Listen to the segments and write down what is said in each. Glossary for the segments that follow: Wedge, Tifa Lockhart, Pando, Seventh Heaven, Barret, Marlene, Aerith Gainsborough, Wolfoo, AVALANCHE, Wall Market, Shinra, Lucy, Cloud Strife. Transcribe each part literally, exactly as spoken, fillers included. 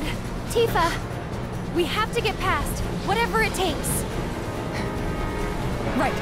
Cloud! Tifa! We have to get past, whatever it takes. Right.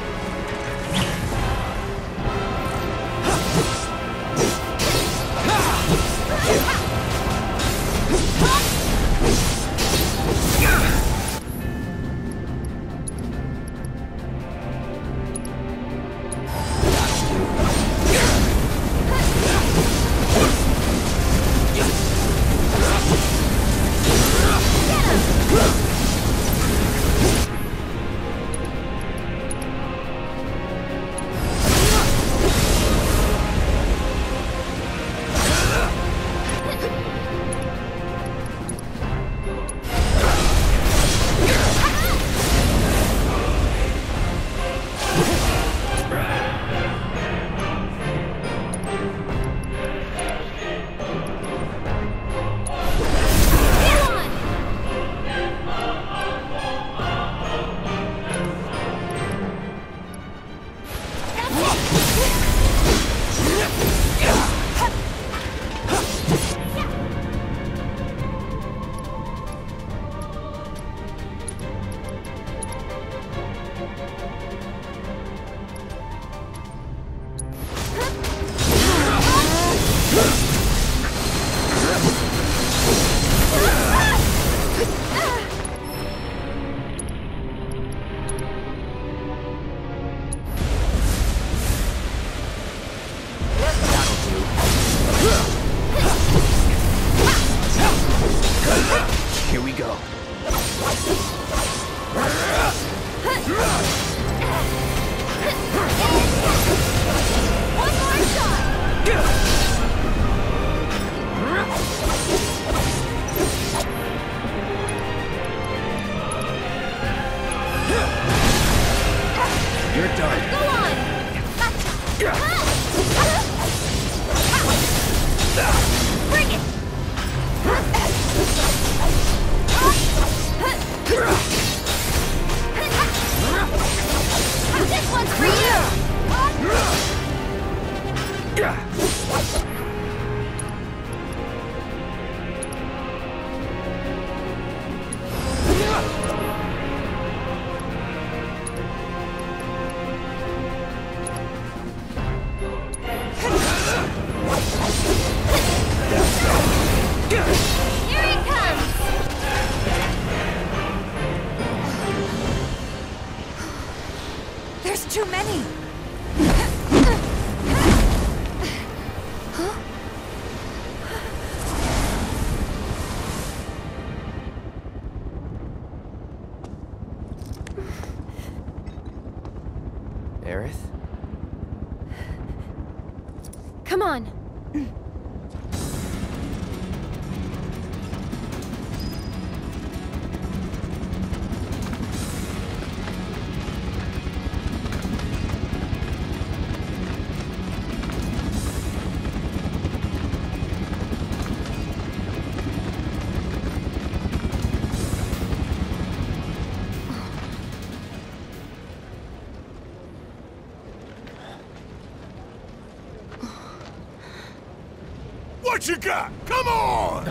What you got? Come on!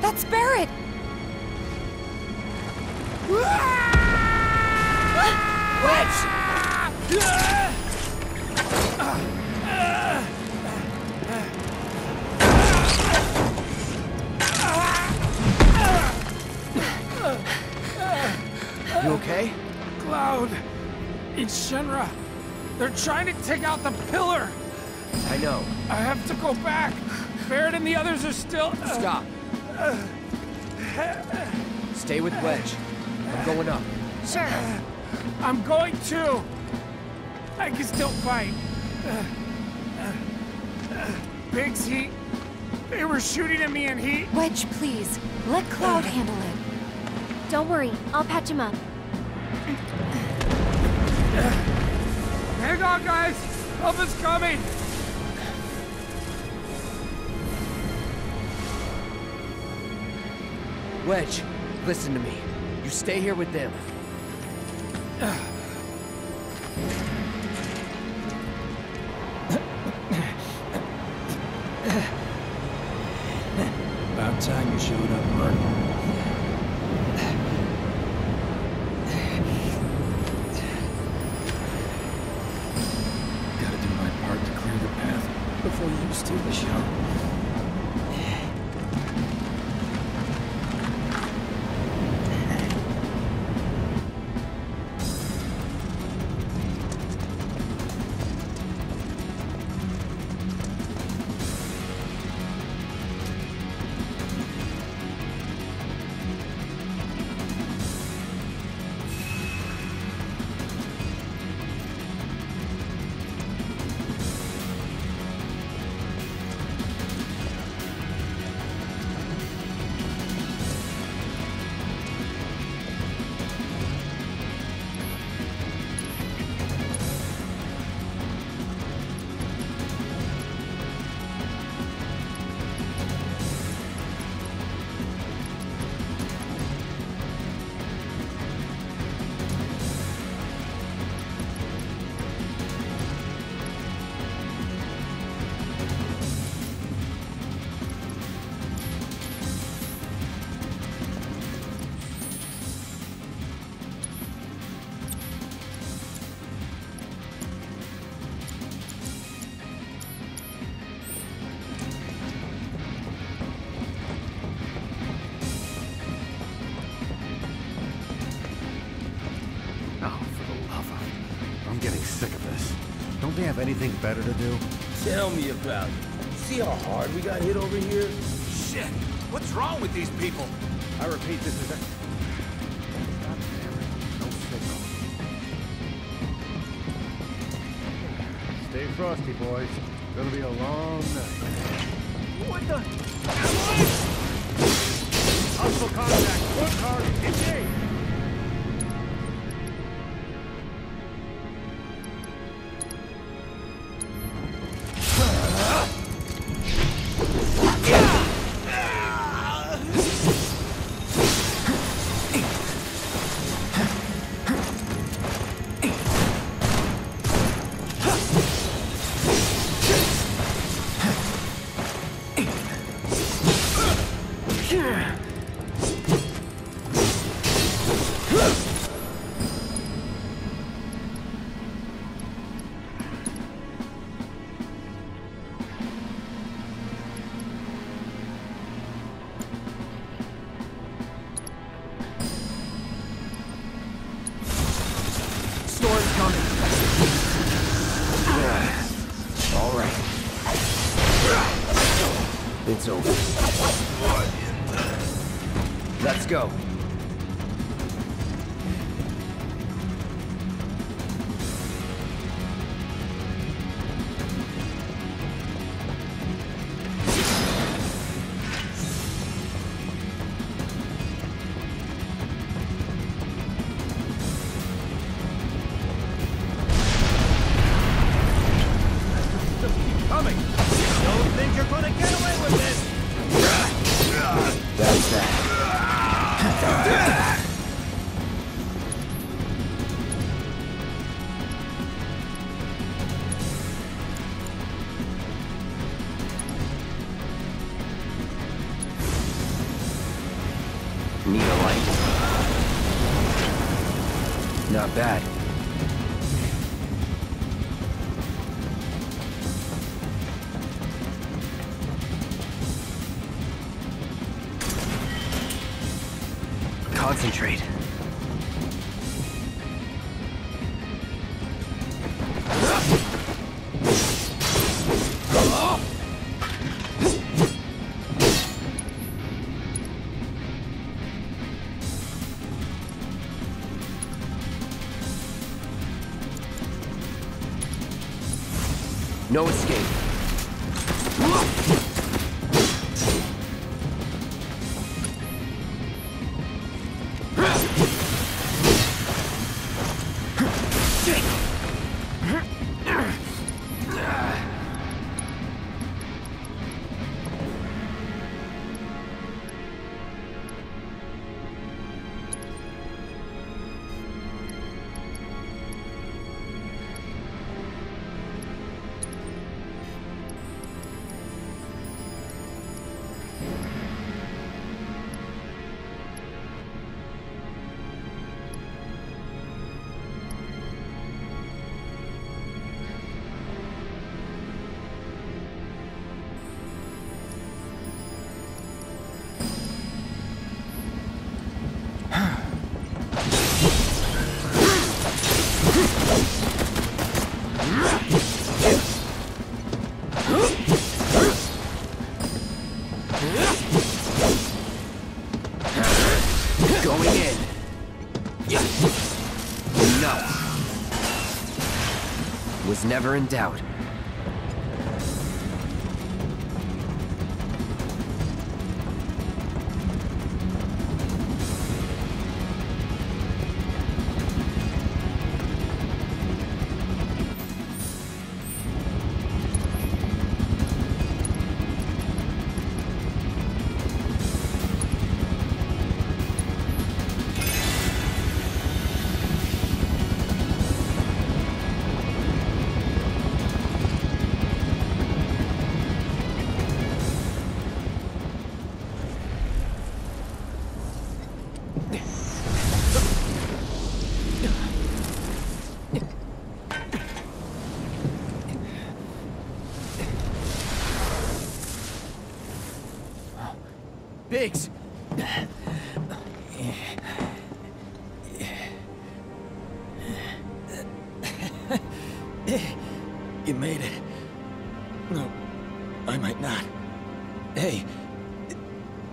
That's Barret! Wedge! You okay? Cloud! It's Shinra. They're trying to take out the pillar. I know. I have to go back. Barret and the others are still... Stop. Uh, Stay with Wedge. I'm going up. Sure. I'm going too. I can still fight. Uh, uh, Big's heat. They were shooting at me and he... Wedge, please. Let Cloud handle it. Don't worry. I'll patch him up. Hang on, guys! Help is coming! Wedge, listen to me. You stay here with them. time you showed up, Marlene. Gotta do my part to clear the path before you steal the show. Anything better to do? Tell me about it. See how hard we got hit over here? Shit! What's wrong with these people? I repeat, this is a... Stop staring. No signal. Stay frosty, boys. Gonna be a long night. What the... Hostile contact! One card! Engage! Not bad. Concentrate. No escape. Going in. No. Was never in doubt. Biggs! You made it. No, I might not. Hey,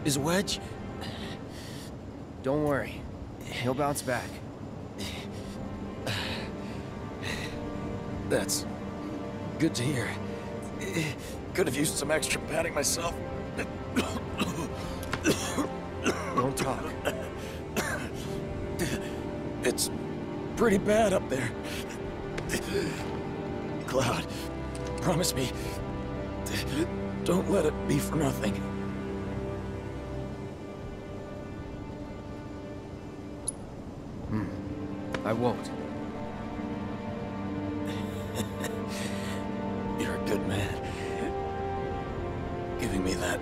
is Wedge? Don't worry. He'll bounce back. That's good to hear. Could have used some extra padding myself. Don't talk. It's pretty bad up there. Cloud, promise me, don't let it be for nothing. Hmm. I won't. You're a good man. Giving me that...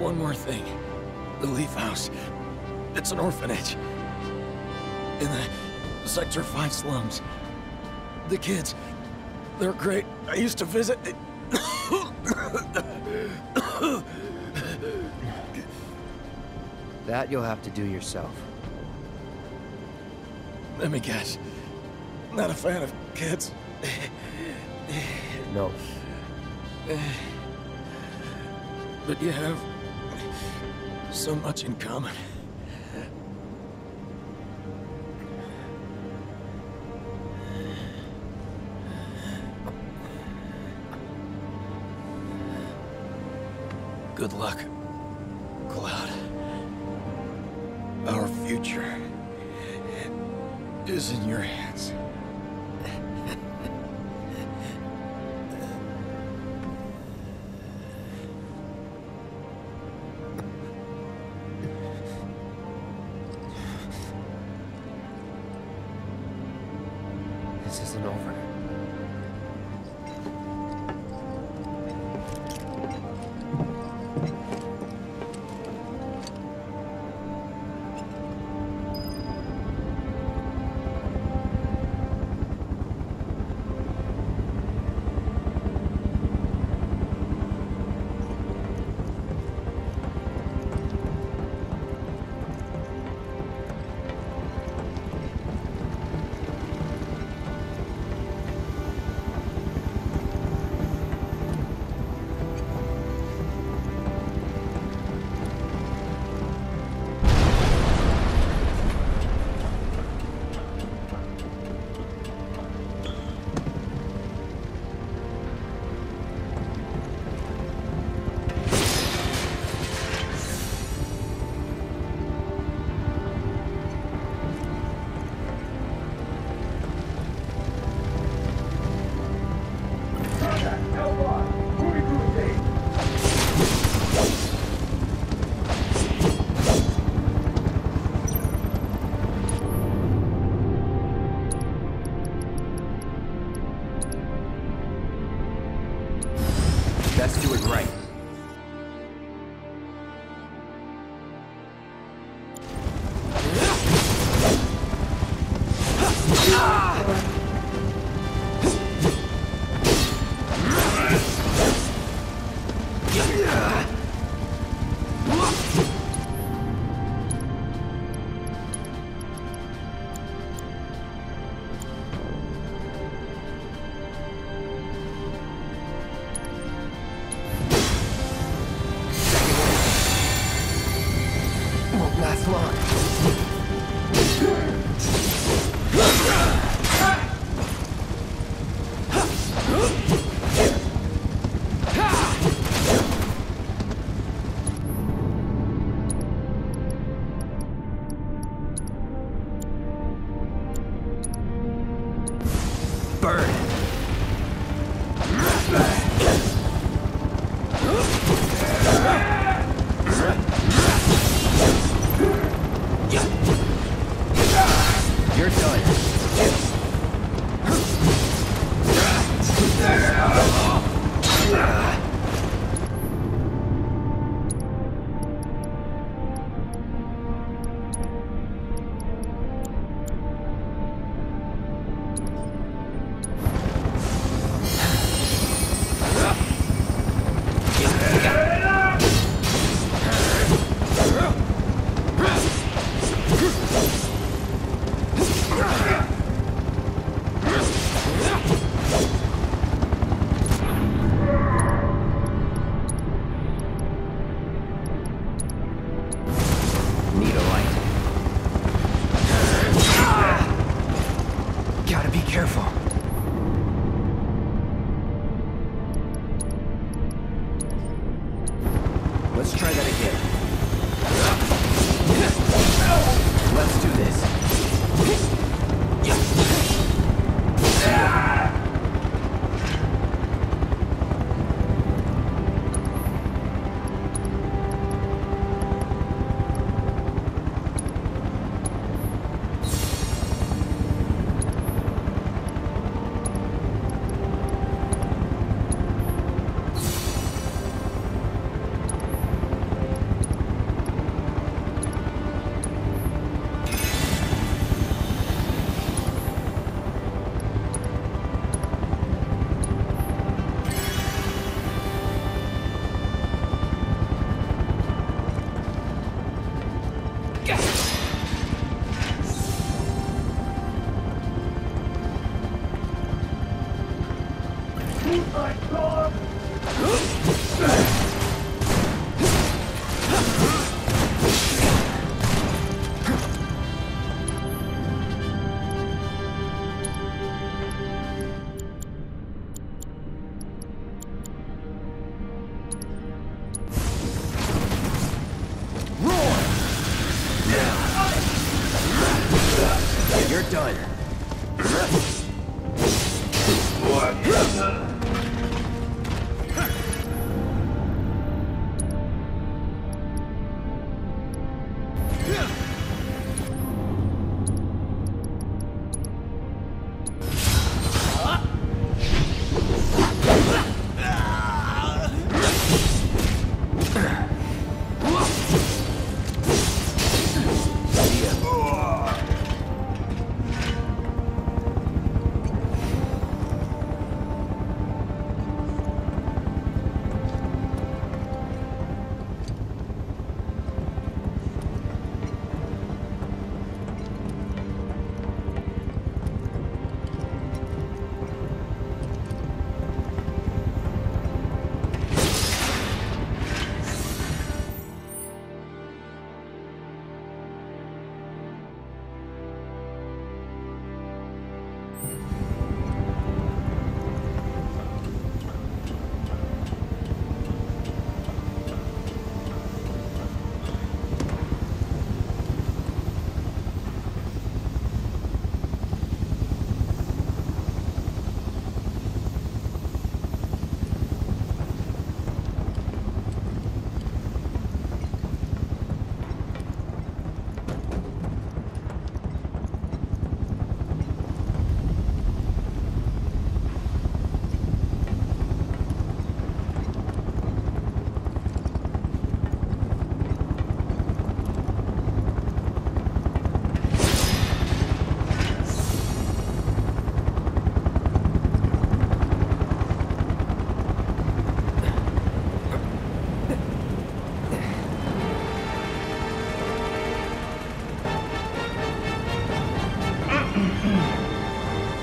One more thing. The Leaf House. It's an orphanage. In the Sector five slums. The kids. They're great. I used to visit. That you'll have to do yourself. Let me guess. Not a fan of kids. No. But you have... so much in common. Good luck, Cloud. Our future is in your hands. last long. Burn.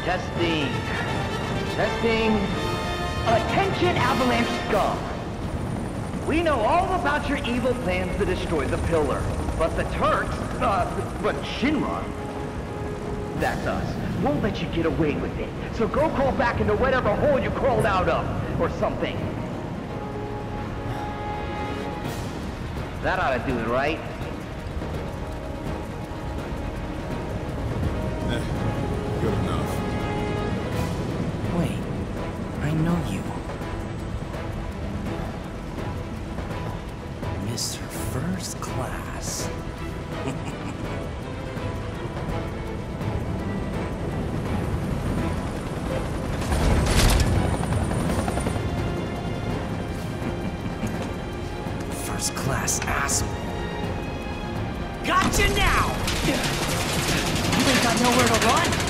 Testing. Testing. Attention, Avalanche Skull. We know all about your evil plans to destroy the pillar. But the Turks, uh, but Shinra, that's us, won't let you get away with it. So go crawl back into whatever hole you crawled out of, or something. That ought to do it, right? Eh, good enough. Wait, I know you. Mister First Class. First class asshole. Gotcha now! You ain't got nowhere to run?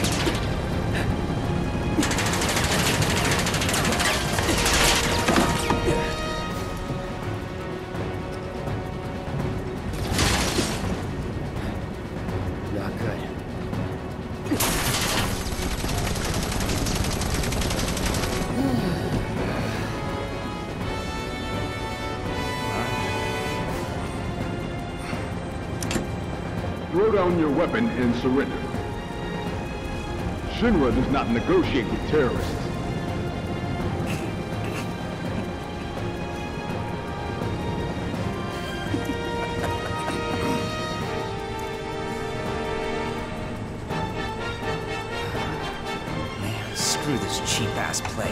Throw down your weapon and surrender. Shinra does not negotiate with terrorists. Man, screw this cheap-ass play.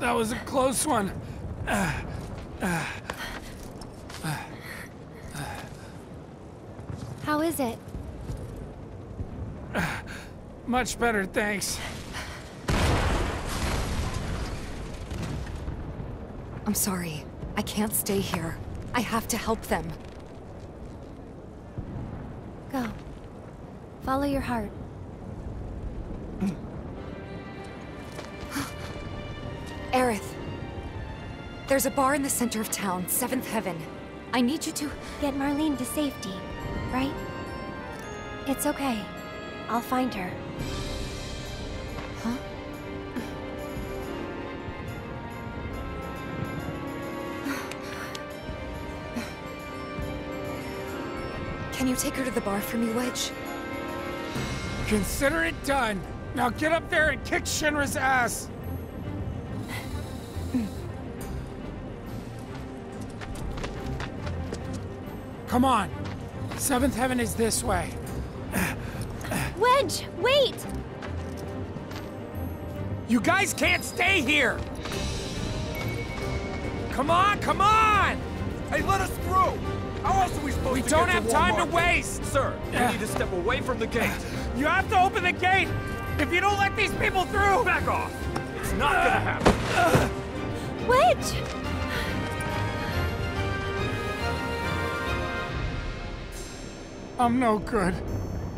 That was a close one. Uh, uh, uh, uh. How is it? Uh, much better, thanks. I'm sorry. I can't stay here. I have to help them. Go. Follow your heart. Aerith, there's a bar in the center of town, Seventh Heaven. I need you to get Marlene to safety, right? It's okay. I'll find her. Huh? Can you take her to the bar for me, Wedge? Consider it done. Now get up there and kick Shinra's ass. Come on! Seventh Heaven is this way. Wedge, wait! You guys can't stay here! Come on, come on! Hey, let us through! How else are we supposed we to We don't have to time market? to waste! Sir, you uh, need to step away from the gate. You have to open the gate! If you don't let these people through! Back off! It's not uh, gonna happen. Uh, Wedge! I'm no good.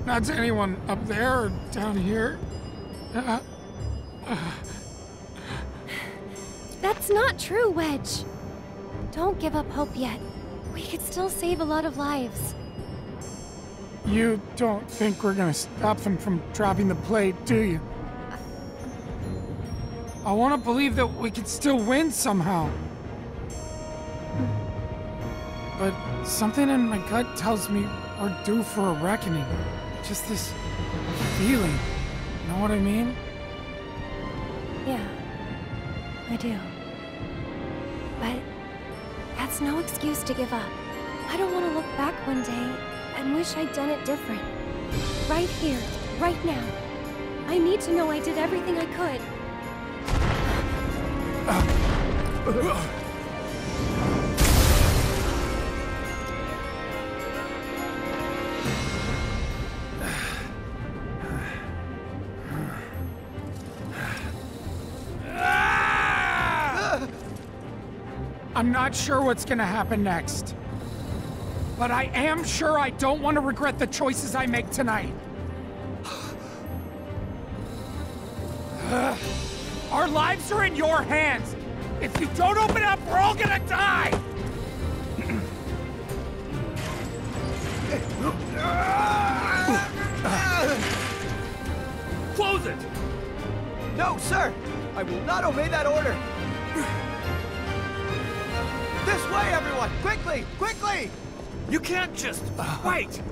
Not to anyone up there or down here. Uh, uh. That's not true, Wedge. Don't give up hope yet. We could still save a lot of lives. You don't think we're gonna stop them from dropping the plate, do you? Uh, I want to believe that we could still win somehow. But something in my gut tells me we're due for a reckoning. Just this feeling. Know what I mean? Yeah, I do. But that's no excuse to give up. I don't want to look back one day and wish I'd done it different. Right here, right now. I need to know I did everything I could. Uh. Uh. I'm not sure what's gonna happen next. But I am sure I don't want to regret the choices I make tonight. Our lives are in your hands. If you don't open up, we're all gonna die! Close it! No, sir! I will not obey that order! This way, everyone! Quickly! Quickly! You can't just... wait!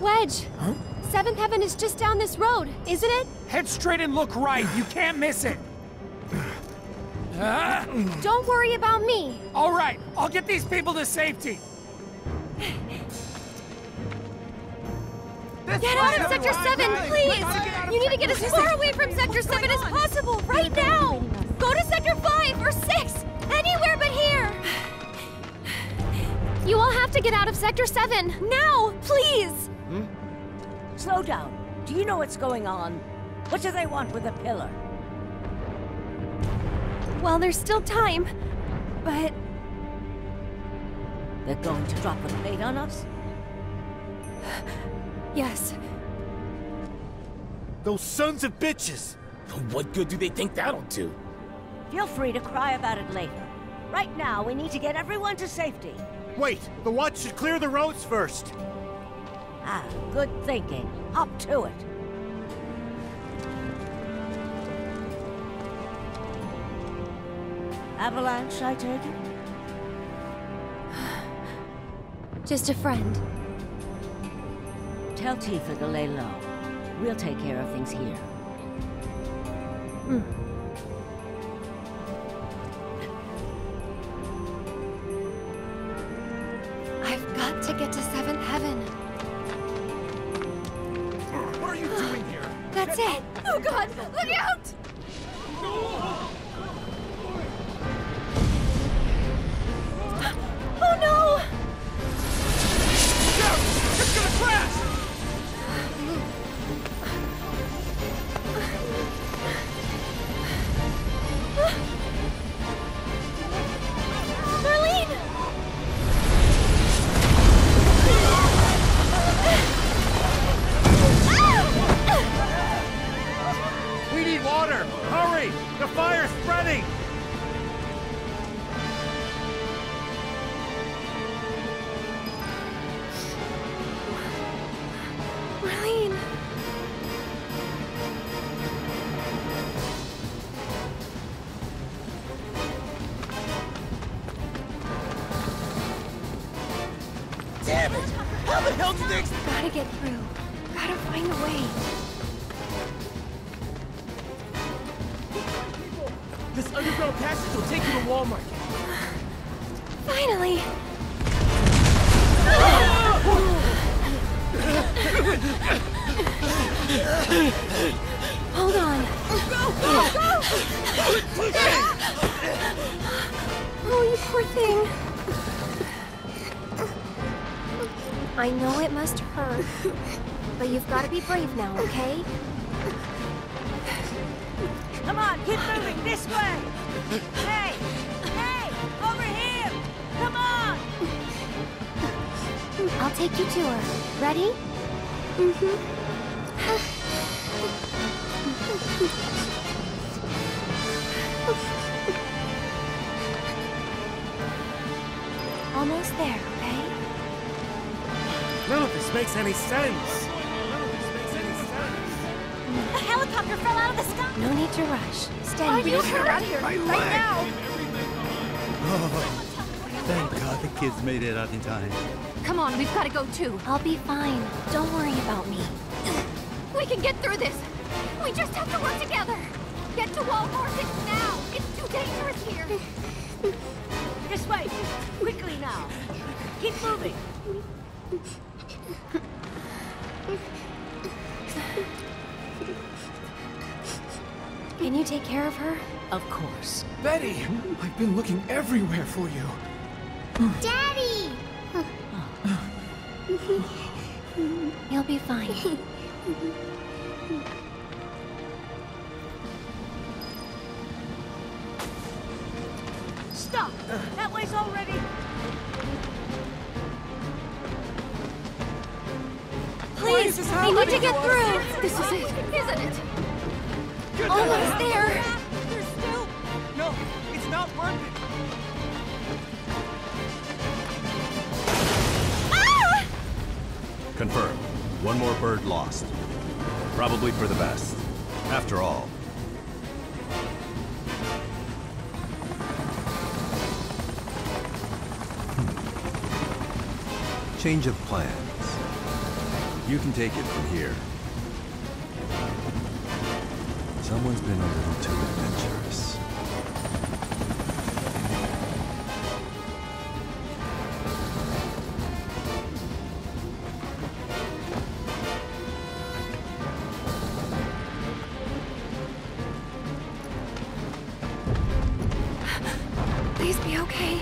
Wedge! Huh? Seventh Heaven is just down this road, isn't it? Head straight and look right. You can't miss it. Don't worry about me. All right. I'll get these people to safety. This get out of Sector seven, please! You need to get as far away from Sector seven as possible, right now! Go to Sector five or six! Anywhere but here! You all have to get out of Sector seven, now, please! Hmm? Slow down. Do you know what's going on? What do they want with a pillar? Well, there's still time, but... They're going to drop a plate on us? Yes. Those sons of bitches! What good do they think that'll do? Feel free to cry about it later. Right now, we need to get everyone to safety. Wait! The Watch should clear the roads first! Ah, good thinking. Up to it. Avalanche, I take it? Just a friend. Tell Tifa to lay low. We'll take care of things here. Mm. I've got to get to Seventh Heaven. What are you doing here? That's it! Oh god! Look out! Oh no! Down! It's gonna crash! Be brave now, okay? Come on, keep moving this way! Hey! Hey! Over here! Come on! I'll take you to her. Ready? Mm-hmm. Almost there, okay? None of this makes any sense! Fell out of the sky. No need to rush. Steady. We need to get out of here right now. Oh, thank God the kids made it out in time. Come on, we've got to go too. I'll be fine. Don't worry about me. We can get through this. We just have to work together. Get to Wall Market now. It's too dangerous here. This way. Quickly now. Keep moving. Can you take care of her? Of course. Betty! I've been looking everywhere for you. Daddy! You'll be fine. Stop! That way's already... Please! I need to get through! This is it, isn't it? Almost there! There's still... No! Ah! Confirmed. One more bird lost. Probably for the best. After all. Hmm. Change of plans. You can take it from here. Someone's been a little too adventurous. Please be okay.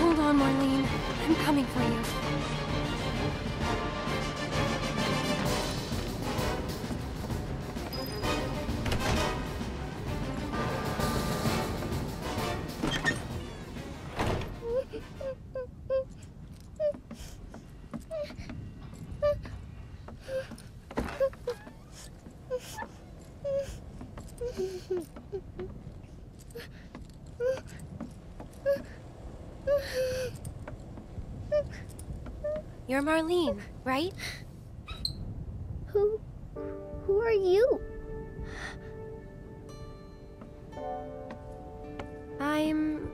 Hold on, Marlene. I'm coming for you. You're Marlene, right? Who... who are you? I'm...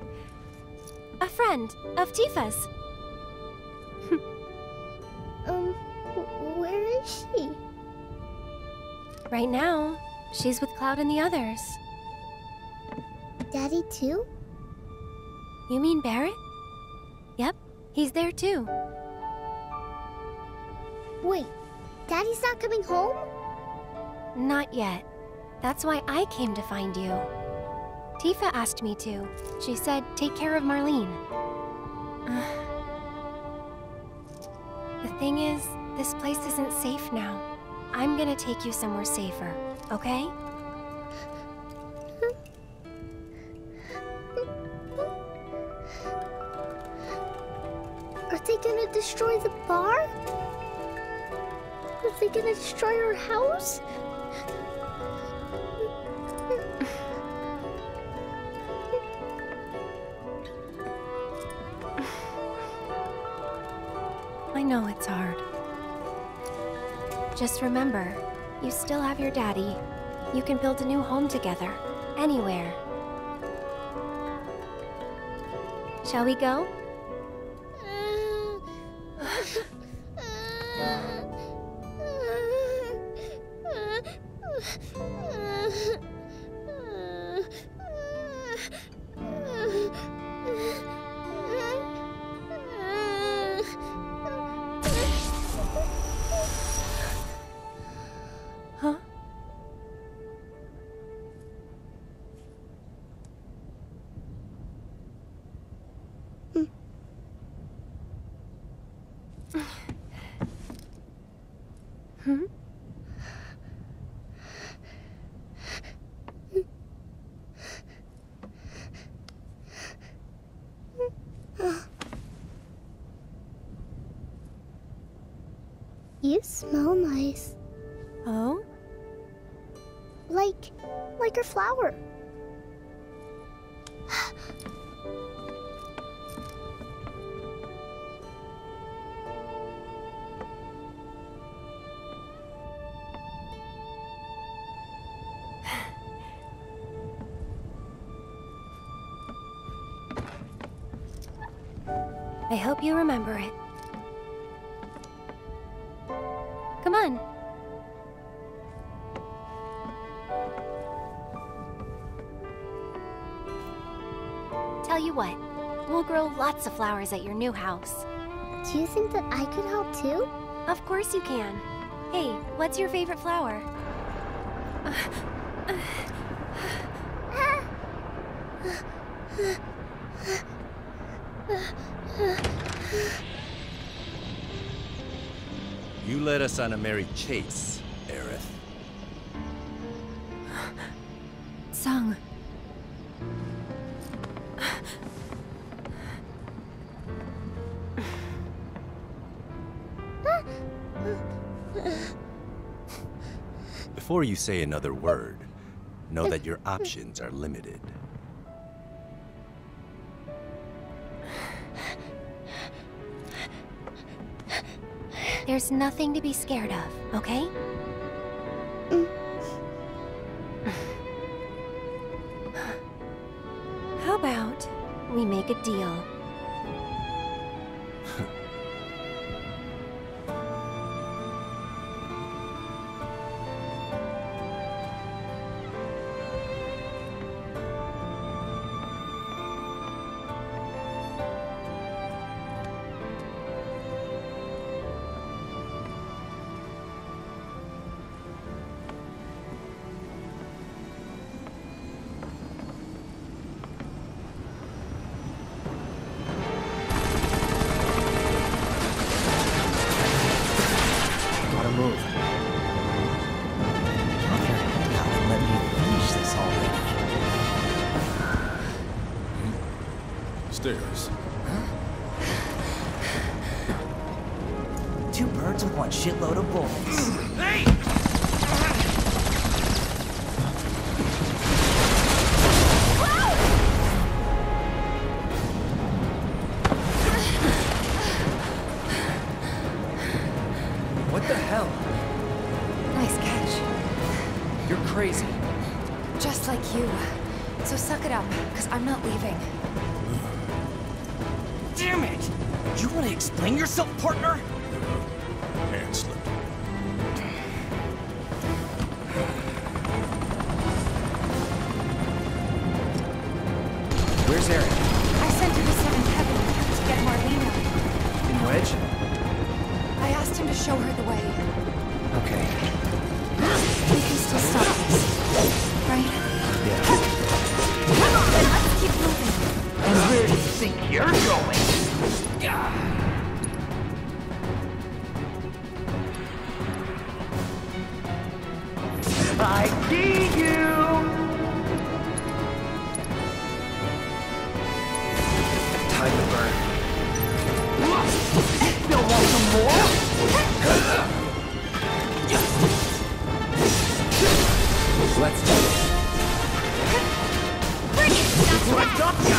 a friend of Tifa's. um, where is she? Right now, she's with Cloud and the others. Daddy too? You mean Barret? Yep, he's there too. Wait, Daddy's not coming home? Not yet. That's why I came to find you. Tifa asked me to. She said, take care of Marlene. Uh, the thing is, this place isn't safe now. I'm gonna take you somewhere safer, okay? Are they gonna destroy the bar? Are they gonna destroy our house? I know it's hard. Just remember, you still have your daddy. You can build a new home together, anywhere. Shall we go? Hmm? You smell nice. Oh? Like, like a flower. I hope you remember it. Come on. Tell you what, we'll grow lots of flowers at your new house. Do you think that I could help too? Of course you can. Hey, what's your favorite flower? You led us on a merry chase, Aerith. Sung. Before you say another word, Know that your options are limited. There's nothing to be scared of, okay? Mm. How about we make a deal? Shitload of bullets. Hey! What the hell? Nice catch. You're crazy. Just like you. So suck it up, because I'm not leaving. Damn it! You want to explain yourself, partner? Where's Aerith? I sent her to Seventh Heaven to get Marlene. In Wedge? I asked him to show her the way. Okay. We can still stop this, right? Yeah. Come on, let's keep moving. And where do you think you're going? Gah! I see you! Time to burn. Still want some more? Let's do it. Bring it! What's up, guy?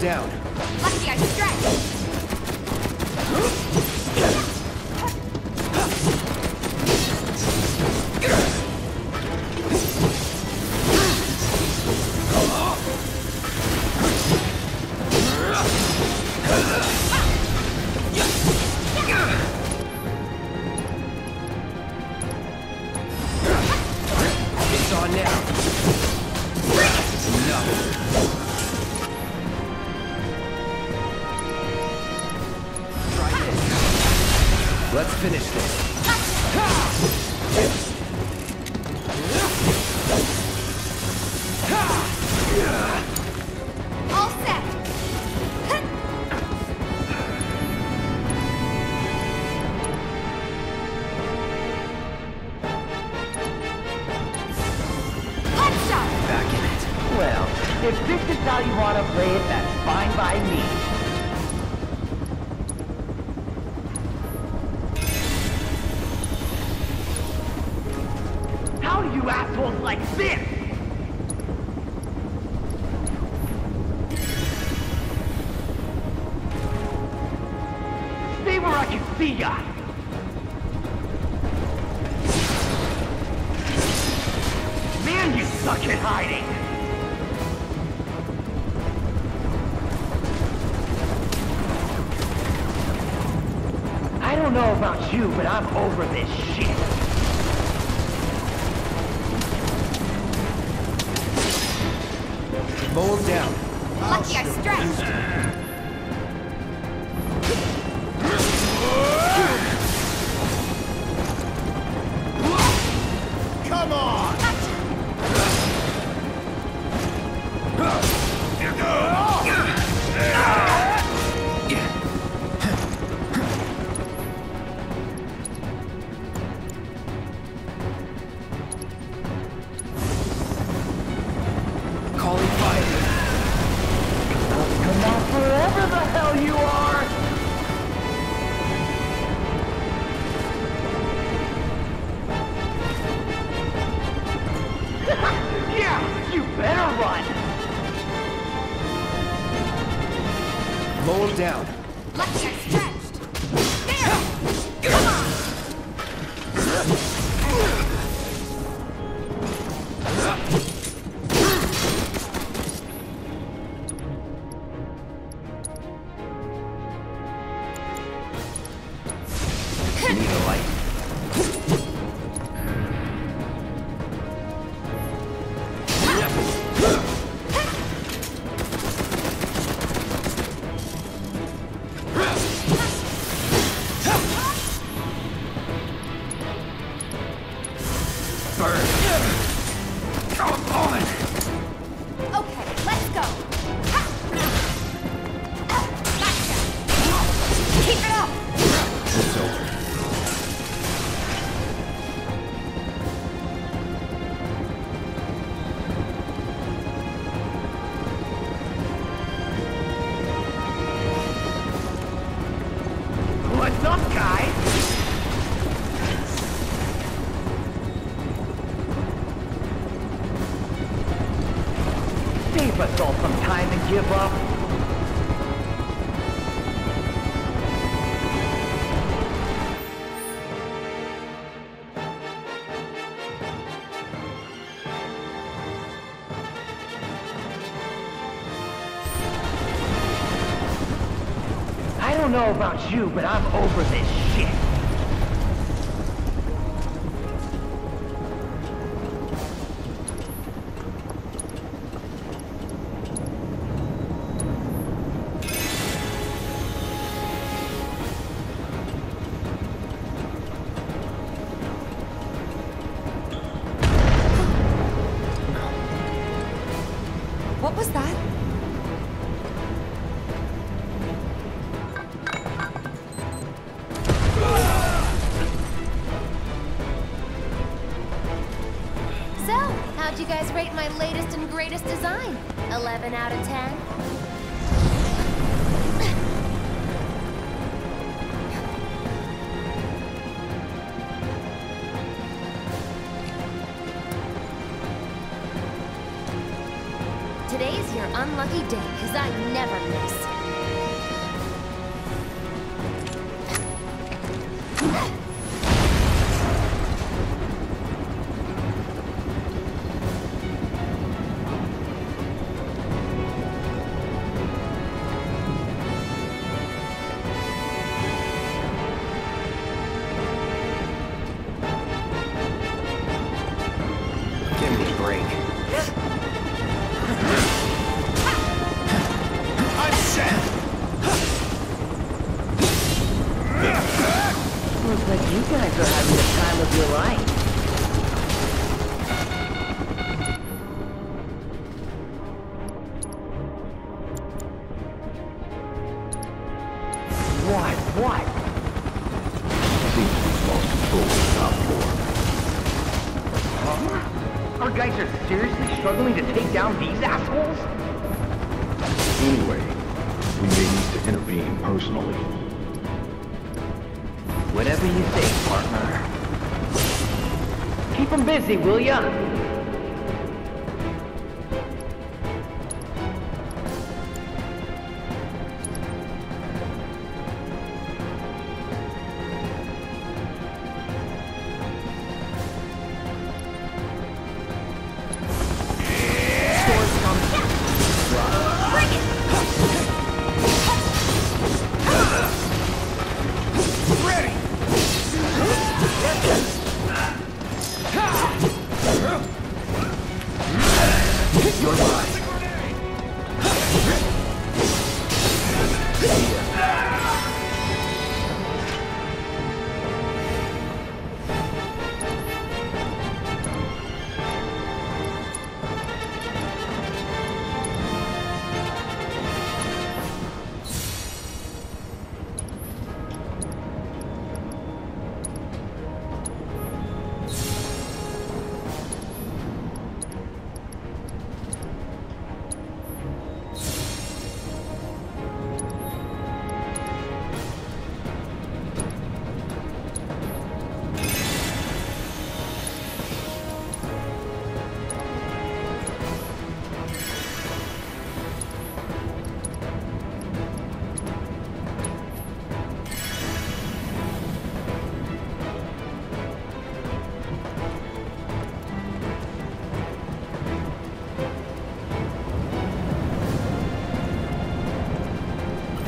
Down. Lucky I stretched. But I'm over this shit. Mow him down. Lucky I stretched. Come on! Gotcha. I need a light. Give up. I don't know about you, but I'm over this shit. Today's your unlucky day, because I never miss. Busy, will ya?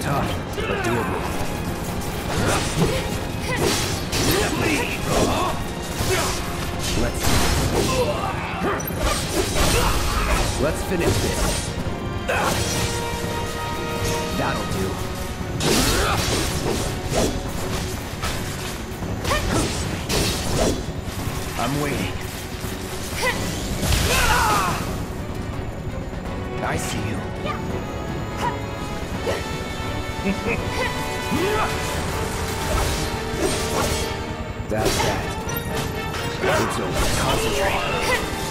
Tough, but doable. finish this. That'll do. I'm waiting. I see you. That's that. It's over. Concentrate.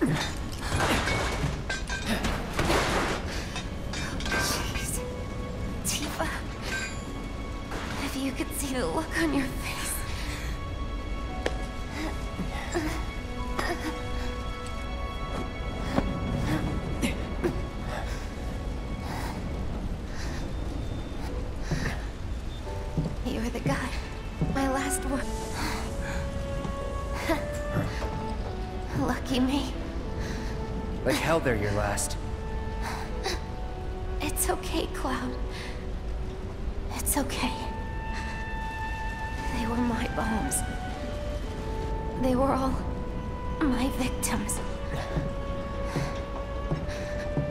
Jeez. Tifa. If you could see the look on your face. You are the god. My last one. Lucky me. Like hell they're your last. It's okay, Cloud. It's okay. They were my bombs. They were all my victims.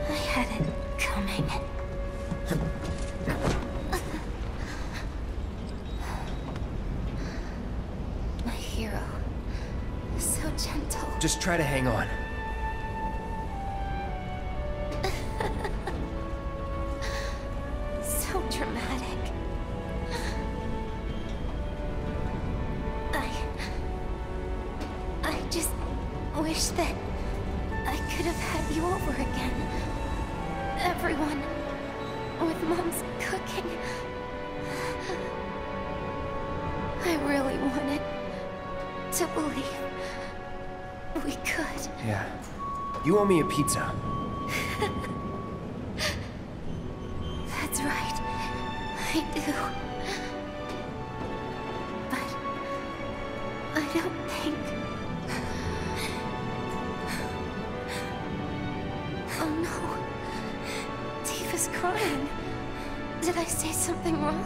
I had it coming. My hero. So gentle. Just try to hang on. So dramatic. I... I just wish that I could have had you over again. Everyone. With Mom's cooking. I really wanted to believe we could. Yeah. You owe me a pizza. That's right. I do. But I don't think... Oh no. Tifa's crying. Did I say something wrong?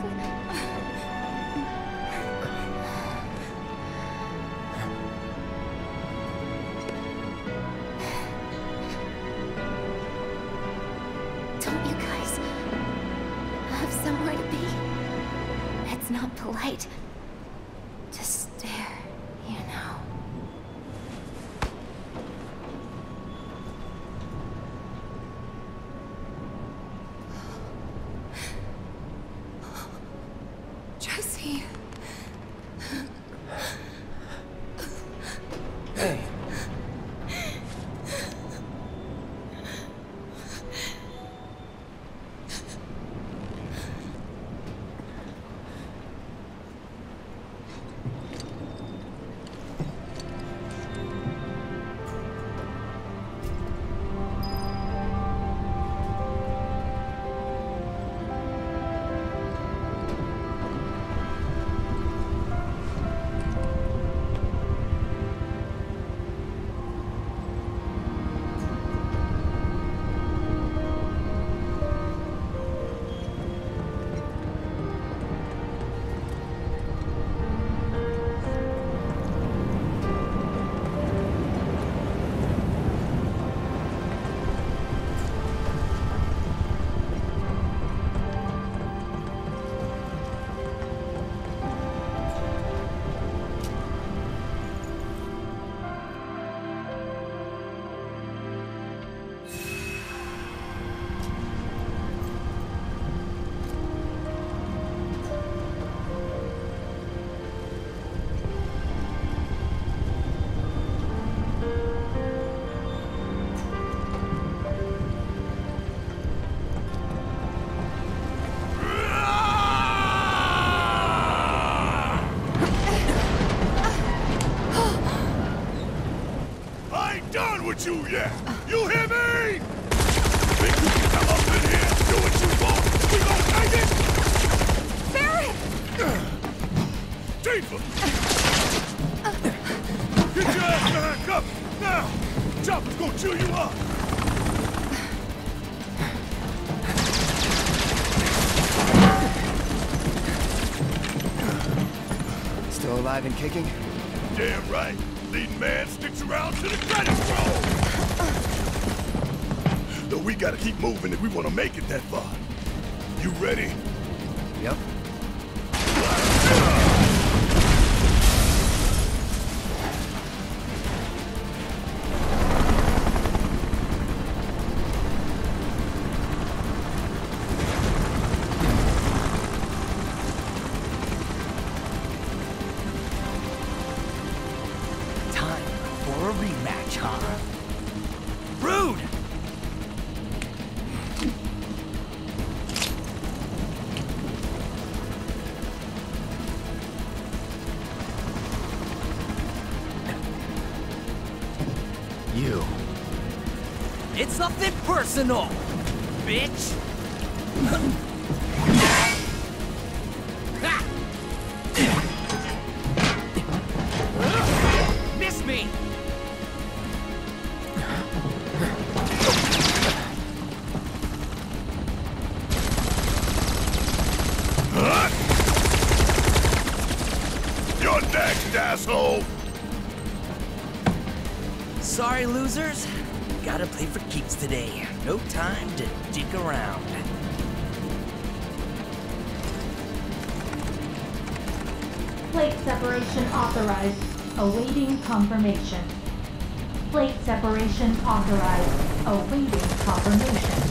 You yet. You hear me? Think you can come up in here, do what you want. We gonna take it? Barret! Tifa! Get your ass back up! Now! Chopper's gonna chew you up! Still alive and kicking? Damn right! Leading man sticks around to the credits roll! Though we gotta keep moving if we wanna make it that far. You ready? Yep. For a rematch, huh? you. It's nothing personal, bitch! Miss me! You're next, asshole! Sorry, losers. Gotta play for keeps today. No time to dick around. Plate separation authorized. Awaiting confirmation. Plate separation authorized. Awaiting confirmation.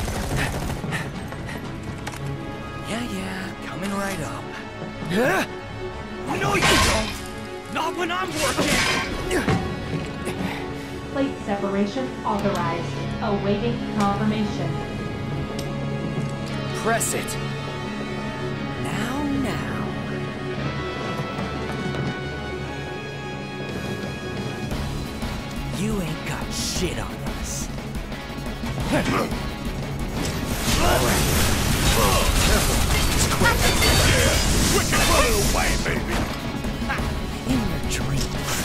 Yeah, yeah. Coming right up. Huh? No, you don't! Not when I'm working! Plate separation authorized. Awaiting confirmation. Press it. Now, now. You ain't got shit on us. Quick, run away, baby. In your dreams.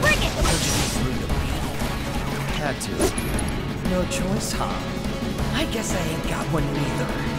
Bring it! Had to. No choice, huh? I guess I ain't got one neither.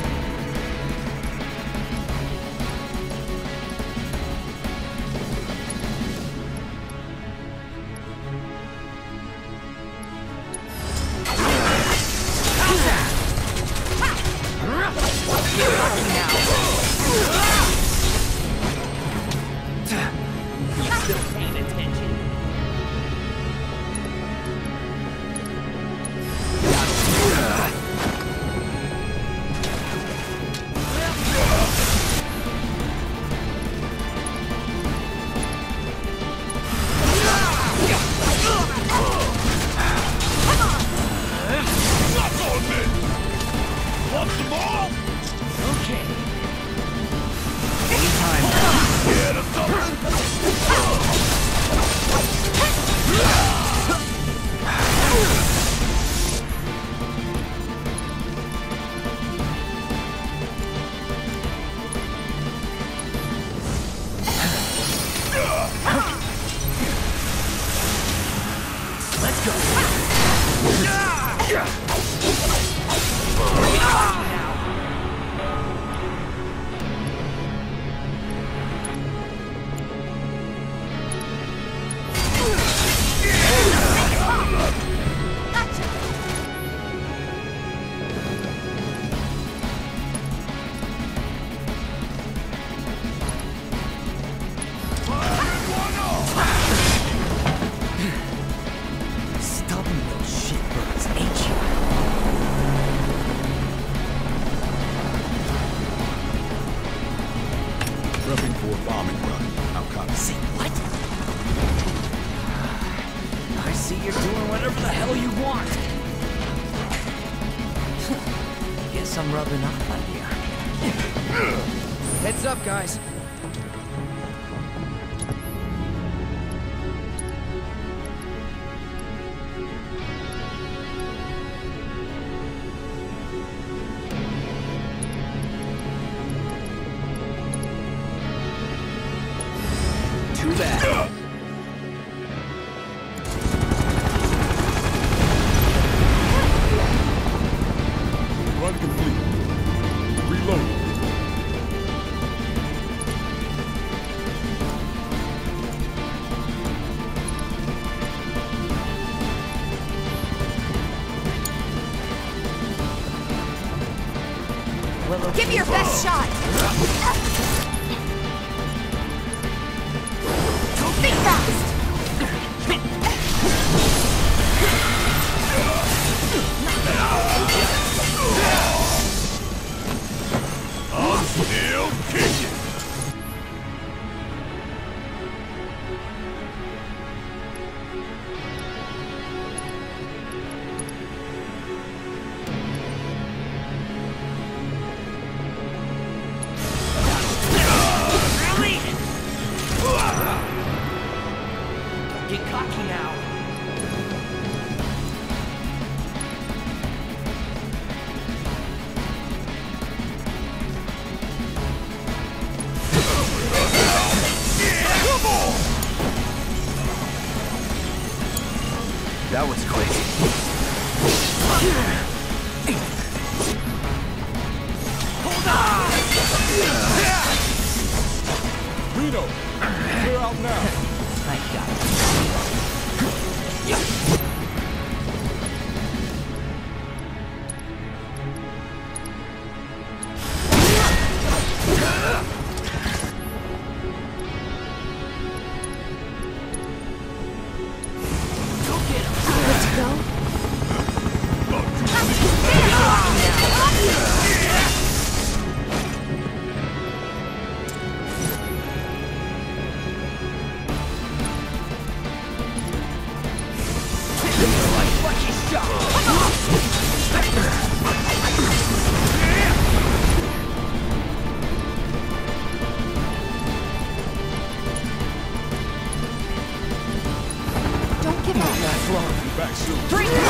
Give me your best shot! Don't think fast! I'll still kick it! get cocky now. That was crazy. Hold on! Rito, clear out now. I got it. Go get him. Let's go.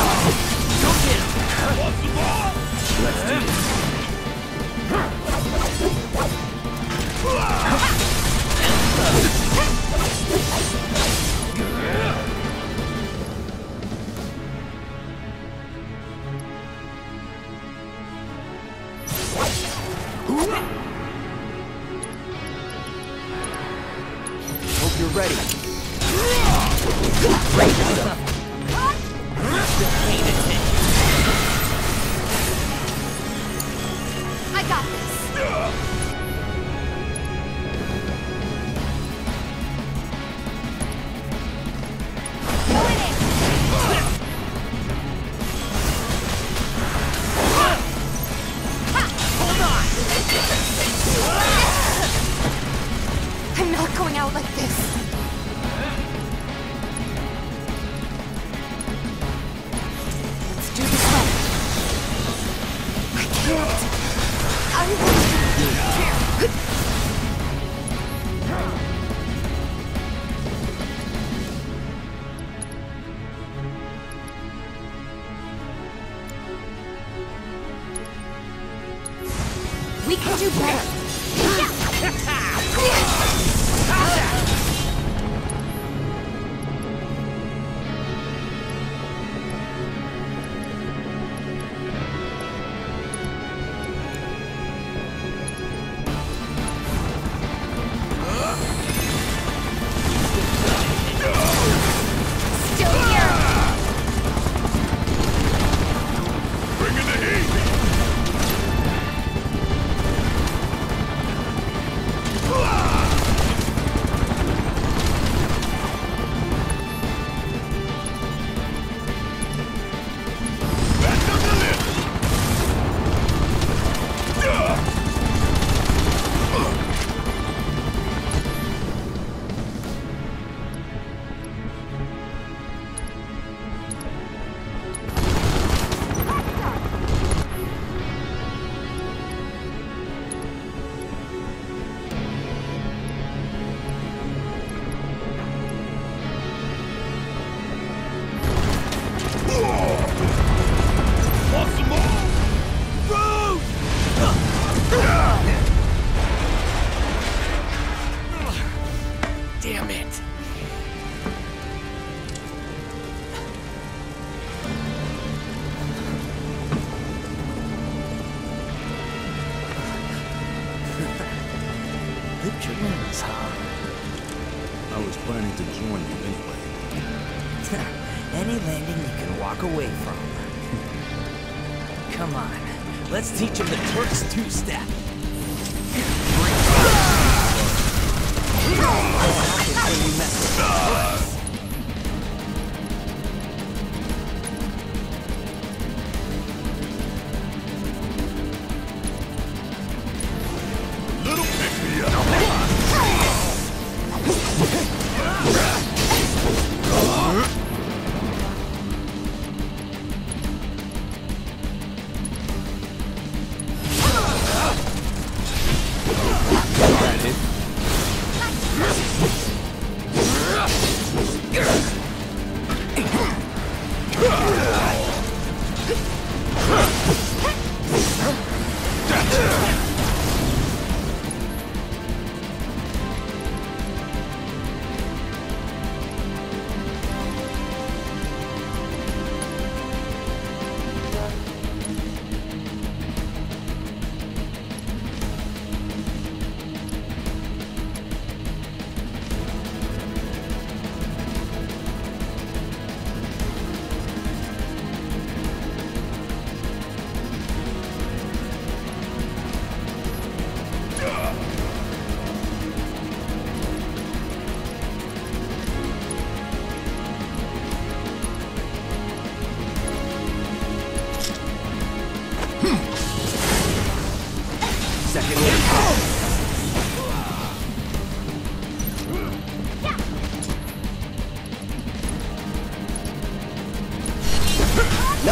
Oh, let's teach him the Turks two-step. That it.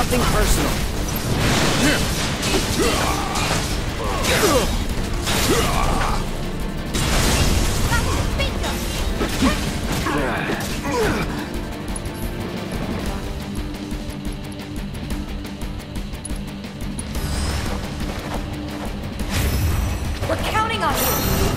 nothing personal. We're counting on you!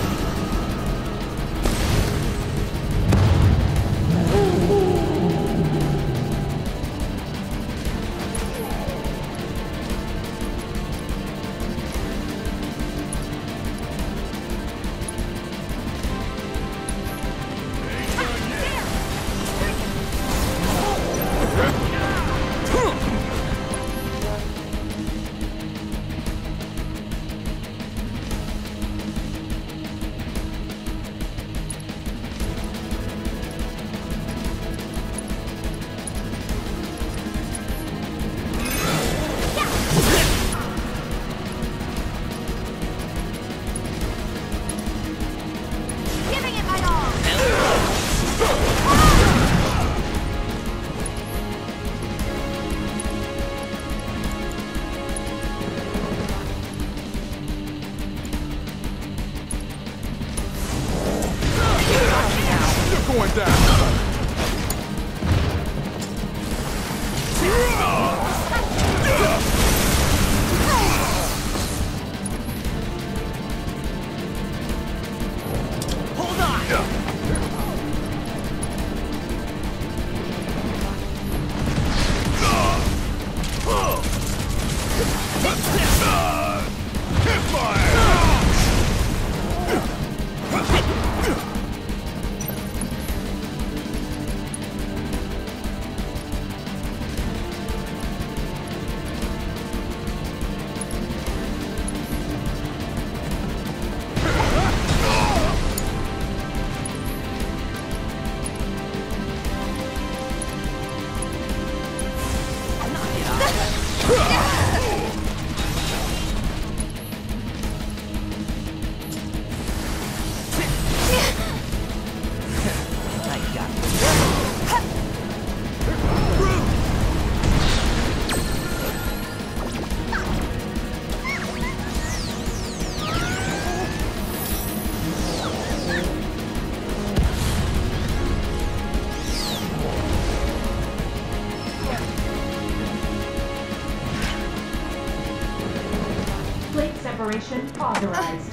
Authorized.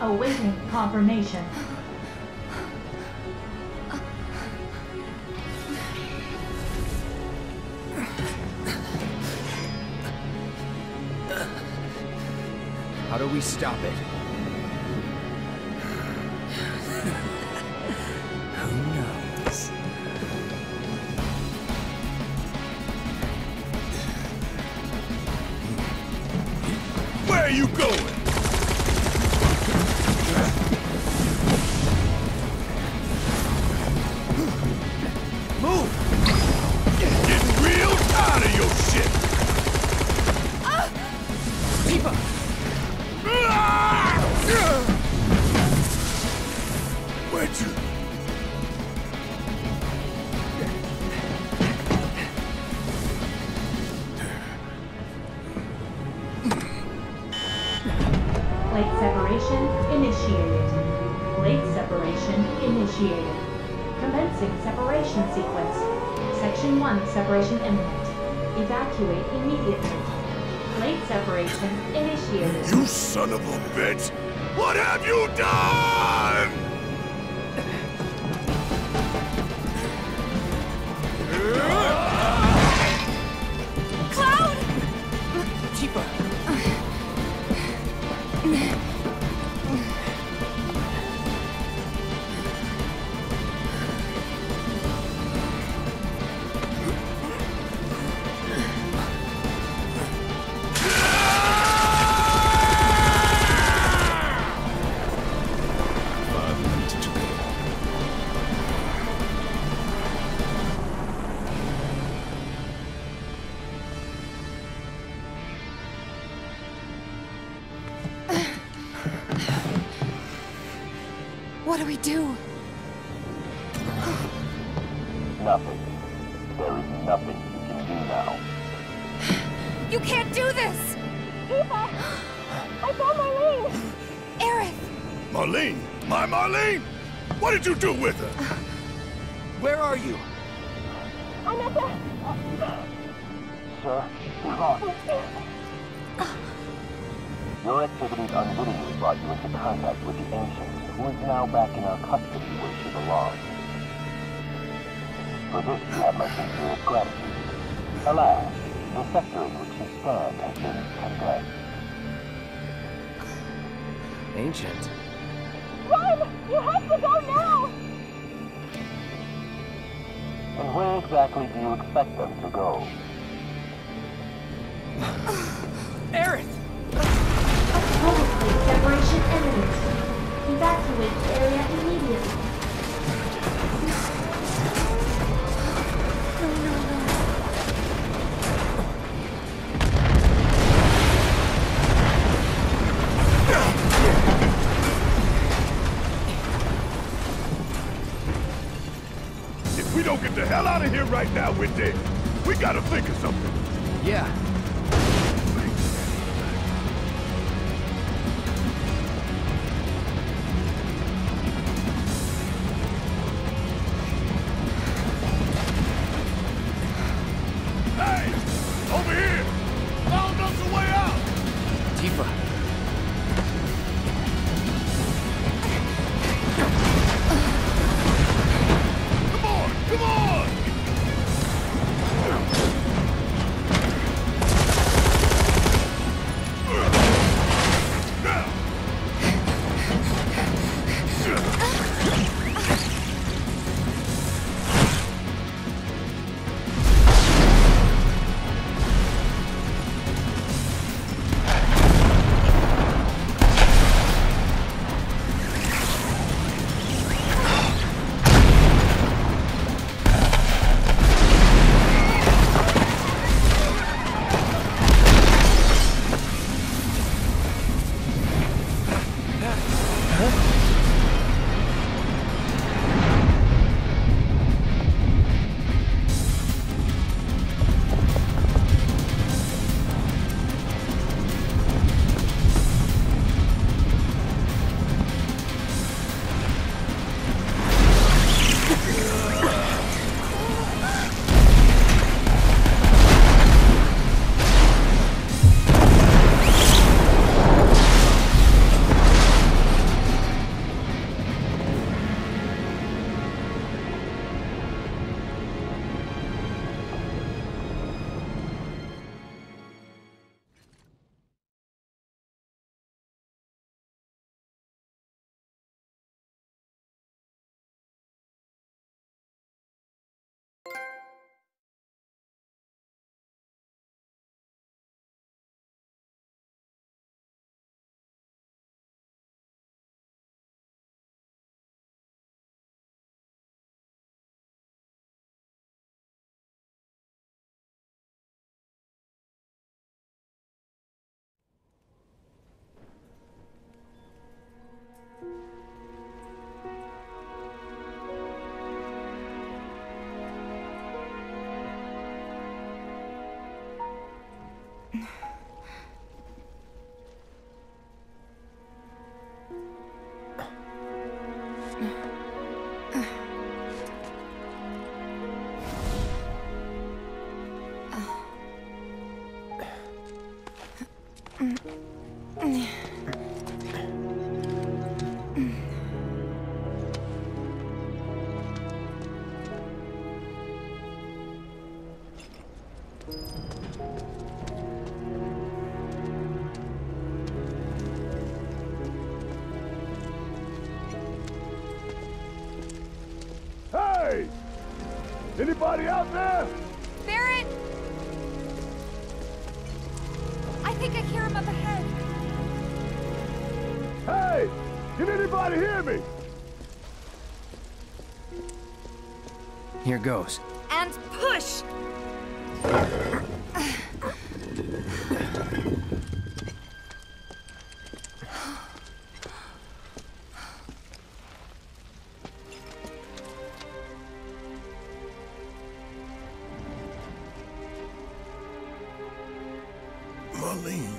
Awaiting confirmation. How do we stop it? Who knows? Where are you going? Separation imminent. Evacuate immediately. Plate separation initiated. You son of a bitch! What have you done?! Cloud! Tifa! What do we do? Nothing. There is nothing you can do now. You can't do this! Tifa! I saw Marlene! Aerith! Marlene? My Marlene? What did you do with her? Uh, Where are you? I'm at the... Sir, we're lost. Uh, Your activities unwittingly brought you into contact with the Ancients, who is now back in our custody where she belongs. For this, you have my sincere gratitude. Alas, the sector in which you stand has been condemned. Ancient? Run! You have to go now! And where exactly do you expect them to go? Aerith! Publicly, separation evidence. Evacuate the area immediately. No, no, no. If we don't get the hell out of here right now, we're dead. We gotta think of something. Yeah. Anybody out there? Barret! I think I hear him up ahead. Hey! Can anybody hear me? Here goes. And push! Marlene.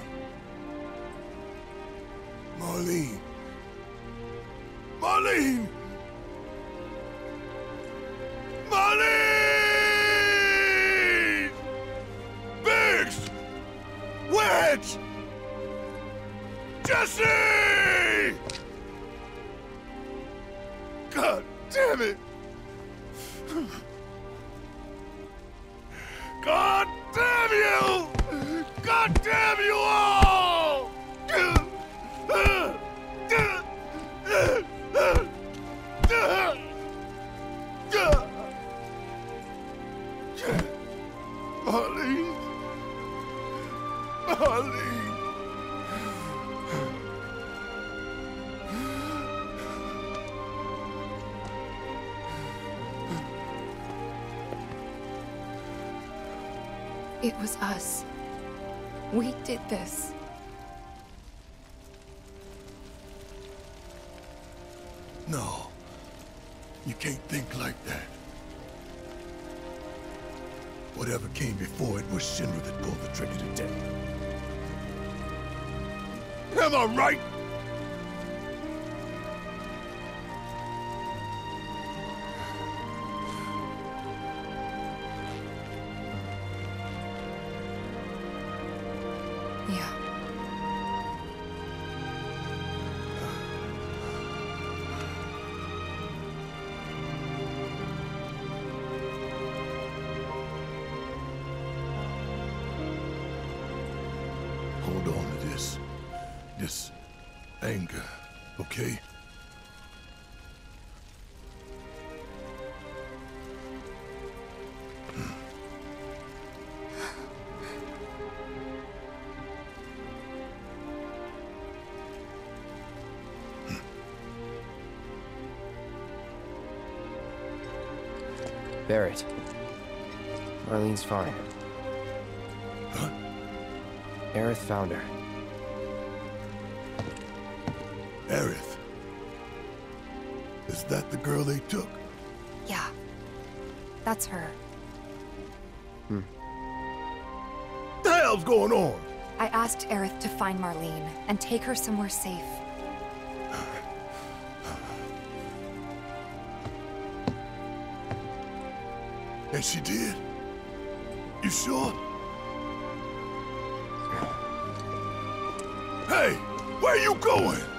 Marlene. Marlene! Marlene! Biggs! Wedge! Jesse! God damn it! God damn you! God damn you all! Marlene! Marlene! It was us. We did this. No. You can't think like that. Whatever came before it was Shinra that pulled the trigger to death. Am I right? Barret. Marlene's fine. Huh? Aerith found her. Aerith? Is that the girl they took? Yeah. That's her. Hmm. What the hell's going on? I asked Aerith to find Marlene and take her somewhere safe. And she did? You sure? Hey, where are you going?